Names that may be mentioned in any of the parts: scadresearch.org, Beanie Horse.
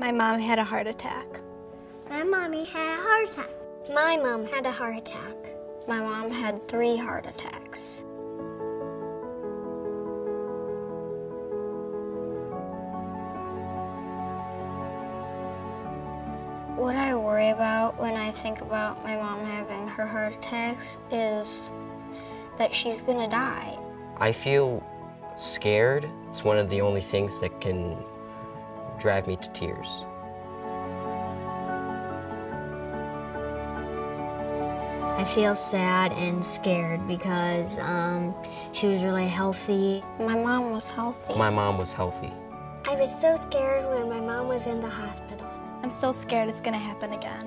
My mom had a heart attack. My mommy had a heart attack. My mom had a heart attack. My mom had 3 heart attacks. What I worry about when I think about my mom having her heart attacks is that she's gonna die. I feel scared. It's one of the only things that can drive me to tears. I feel sad and scared because she was really healthy. My mom was healthy. My mom was healthy. I was so scared when my mom was in the hospital. I'm still scared it's gonna happen again.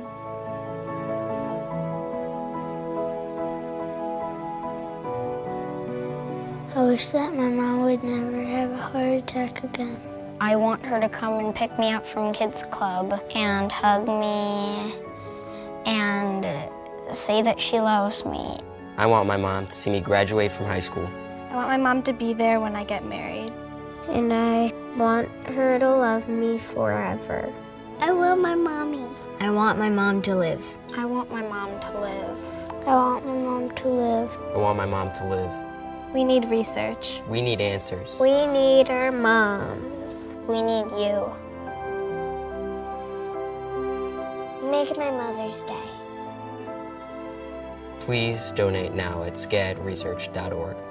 I wish that my mom would never have a heart attack again. I want her to come and pick me up from Kids Club and hug me and say that she loves me. I want my mom to see me graduate from high school. I want my mom to be there when I get married. And I want her to love me forever. I want my mommy. I want my mom to live. I want my mom to live. I want my mom to live. I want my mom to live. We need research. We need answers. We need our moms. We need you. Make it my Mother's Day. Please donate now at scadresearch.org.